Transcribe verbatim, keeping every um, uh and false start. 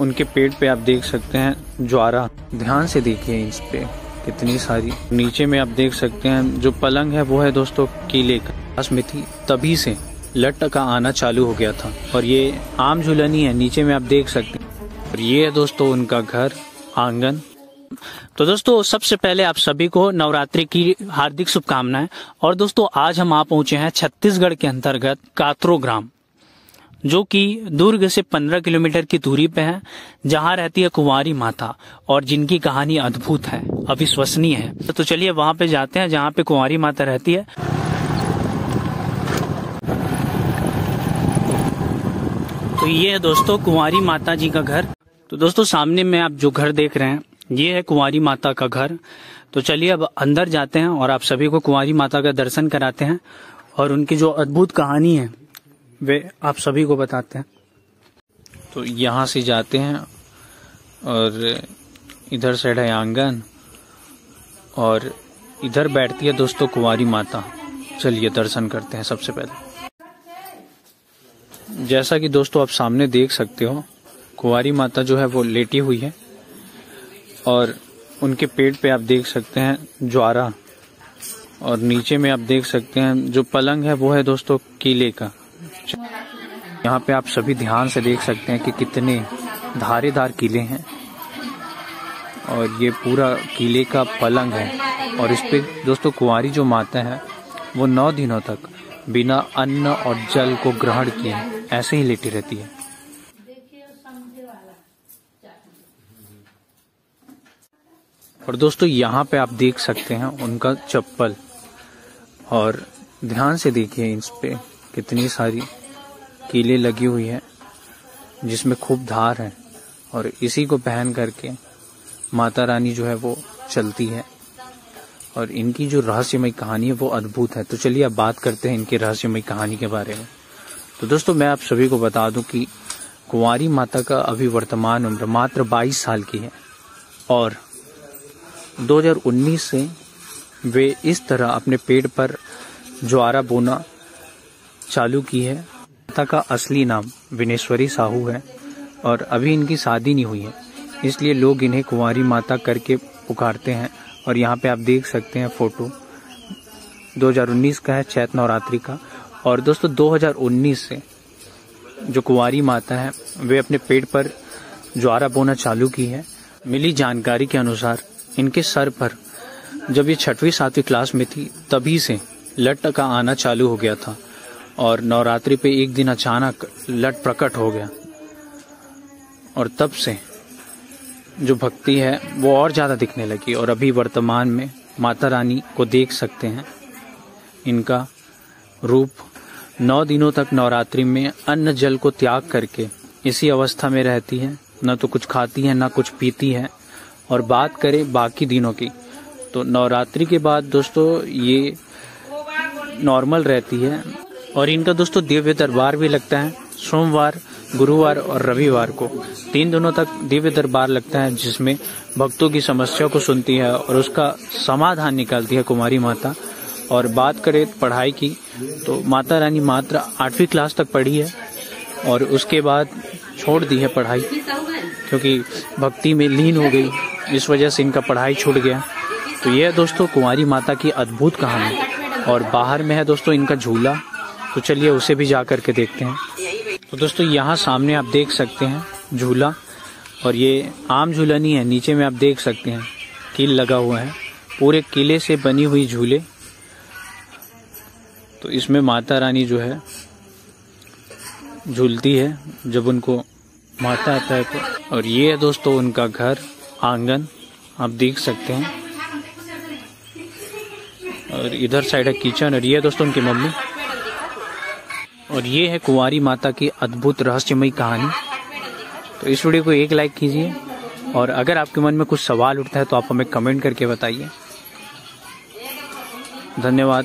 उनके पेट पे आप देख सकते हैं ज्वारा। ध्यान से देखिए इस पे कितनी सारी। नीचे में आप देख सकते हैं जो पलंग है वो है दोस्तों कीले का, पास में थी तभी से लट का आना चालू हो गया था। और ये आम झूलन ही है, नीचे में आप देख सकते हैं। और ये है दोस्तों उनका घर आंगन। तो दोस्तों सबसे पहले आप सभी को नवरात्रि की हार्दिक शुभकामनाएं। और दोस्तों आज हम आ पहुंचे हैं छत्तीसगढ़ के अंतर्गत कातरो ग्राम, जो कि दुर्ग से पंद्रह किलोमीटर की दूरी पे है, जहां रहती है कुंवारी माता और जिनकी कहानी अद्भुत है, अविश्वसनीय है। तो चलिए वहां पे जाते हैं जहां पे कुंवारी माता रहती है। तो ये है दोस्तों कुंवारी माता जी का घर। तो दोस्तों सामने में आप जो घर देख रहे हैं ये है कुंवारी माता का घर। तो चलिए अब अंदर जाते हैं और आप सभी को कुंवारी माता का दर्शन कराते हैं और उनकी जो अद्भुत कहानी है वे आप सभी को बताते हैं। तो यहाँ से जाते हैं और इधर साइड है आंगन और इधर बैठती है दोस्तों कुंवारी माता। चलिए दर्शन करते हैं सबसे पहले। जैसा कि दोस्तों आप सामने देख सकते हो कुंवारी माता जो है वो लेटी हुई है और उनके पेट पे आप देख सकते हैं ज्वारा। और नीचे में आप देख सकते हैं जो पलंग है वो है दोस्तों कीले का। यहाँ पे आप सभी ध्यान से देख सकते हैं कि कितने धारेदार कीले हैं और ये पूरा कीले का पलंग है। और इस पे दोस्तों कुंवारी जो माता है वो नौ दिनों तक बिना अन्न और जल को ग्रहण किए ऐसे ही लेटी रहती है। और दोस्तों यहाँ पे आप देख सकते हैं उनका चप्पल। और ध्यान से देखिए इस पे कितनी सारी कीले लगी हुई है जिसमें खूब धार है और इसी को पहन करके माता रानी जो है वो चलती है। और इनकी जो रहस्यमय कहानी है वो अद्भुत है। तो चलिए अब बात करते हैं इनकी रहस्यमय कहानी के बारे में। तो दोस्तों मैं आप सभी को बता दूं कि कुंवारी माता का अभी वर्तमान उम्र मात्र बाईस साल की है और दो हज़ार उन्नीस से वे इस तरह अपने पेड़ पर ज्वारा बोना चालू की है। माता का असली नाम विनेश्वरी साहू है और अभी इनकी शादी नहीं हुई है, इसलिए लोग इन्हें कुंवारी माता करके पुकारते हैं। और यहाँ पे आप देख सकते हैं फोटो दो हज़ार उन्नीस का है, चैत नवरात्रि का। और दोस्तों दो हज़ार उन्नीस से जो कुंवारी माता है वे अपने पेड़ पर ज्वारा बोना चालू की है। मिली जानकारी के अनुसार इनके सर पर जब ये छठवीं सातवीं क्लास में थी तभी से लट का आना चालू हो गया था और नवरात्रि पे एक दिन अचानक लट प्रकट हो गया। और तब से जो भक्ति है वो और ज़्यादा दिखने लगी और अभी वर्तमान में माता रानी को देख सकते हैं। इनका रूप नौ दिनों तक नवरात्रि में अन्न जल को त्याग करके इसी अवस्था में रहती है, न तो कुछ खाती है न कुछ पीती है। और बात करें बाकी दिनों की तो नवरात्रि के बाद दोस्तों ये नॉर्मल रहती है। और इनका दोस्तों दिव्य दरबार भी लगता है सोमवार, गुरुवार और रविवार को, तीन दिनों तक दिव्य दरबार लगता है जिसमें भक्तों की समस्या को सुनती है और उसका समाधान निकालती है कुंवारी माता। और बात करें पढ़ाई की तो माता रानी मात्र आठवीं क्लास तक पढ़ी है और उसके बाद छोड़ दी है पढ़ाई क्योंकि भक्ति में लीन हो गई, इस वजह से इनका पढ़ाई छूट गया। तो यह दोस्तों कुंवारी माता की अद्भुत कहानी। और बाहर में है दोस्तों इनका झूला, तो चलिए उसे भी जा करके देखते हैं। तो दोस्तों यहाँ सामने आप देख सकते हैं झूला और ये आम झूला नहीं है, नीचे में आप देख सकते हैं कील लगा हुआ है, पूरे किले से बनी हुई झूले। तो इसमें माता रानी जो है झूलती है जब उनको माता आता है तो। और ये है दोस्तों उनका घर आंगन, आप देख सकते हैं। और इधर साइड है किचन और ये है दोस्तों उनकी मम्मी। और ये है कुंवारी माता की अद्भुत रहस्यमयी कहानी। तो इस वीडियो को एक लाइक कीजिए और अगर आपके मन में कुछ सवाल उठता है तो आप हमें कमेंट करके बताइए। धन्यवाद।